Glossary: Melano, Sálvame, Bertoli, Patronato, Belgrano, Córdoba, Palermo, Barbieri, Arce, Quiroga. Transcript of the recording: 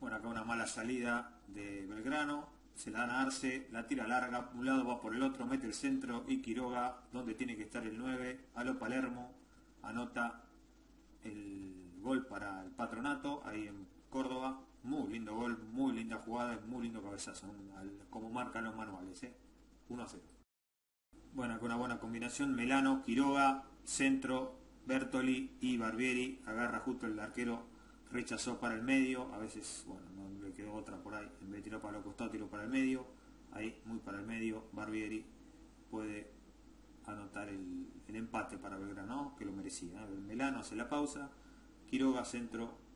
Bueno, acá una mala salida de Belgrano, se la dan a Arce, la tira larga, un lado va por el otro, mete el centro y Quiroga, donde tiene que estar el 9, a lo Palermo, anota el gol para el Patronato, ahí en Córdoba, muy lindo gol, muy linda jugada, muy lindo cabezazo, como marcan los manuales, 1-0. Bueno, acá una buena combinación, Melano, Quiroga, centro, Bertoli y Barbieri, agarra justo el arquero, rechazó para el medio, a veces, bueno, no le quedó otra por ahí, en vez de tirar para los costados, tiró para el medio, ahí, muy para el medio, Barbieri puede anotar el empate para Belgrano, que lo merecía, Melano hace la pausa, Quiroga centro,